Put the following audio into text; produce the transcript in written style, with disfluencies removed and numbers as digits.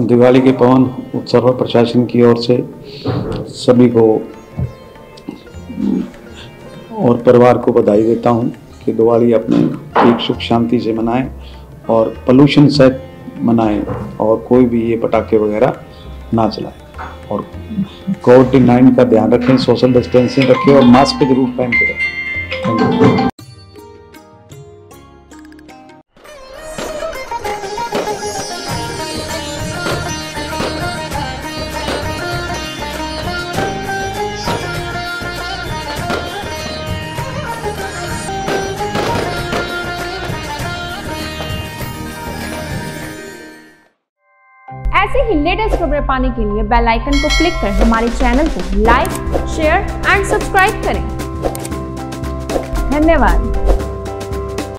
दिवाली के पावन उत्सव पर प्रशासन की ओर से सभी को और परिवार को बधाई देता हूं कि दिवाली अपने एक सुख शांति से मनाएं और पोल्यूशन से मनाएं और कोई भी ये पटाखे वगैरह ना चलाएं और कोविड-19 का ध्यान रखें, सोशल डिस्टेंसिंग रखें और मास्क भी जरूर पहन के रखें। Thank you. ऐसे ही लेटेस्ट खबरें पाने के लिए बेल आइकन को क्लिक कर हमारे चैनल को लाइक, शेयर एंड सब्सक्राइब करें। धन्यवाद।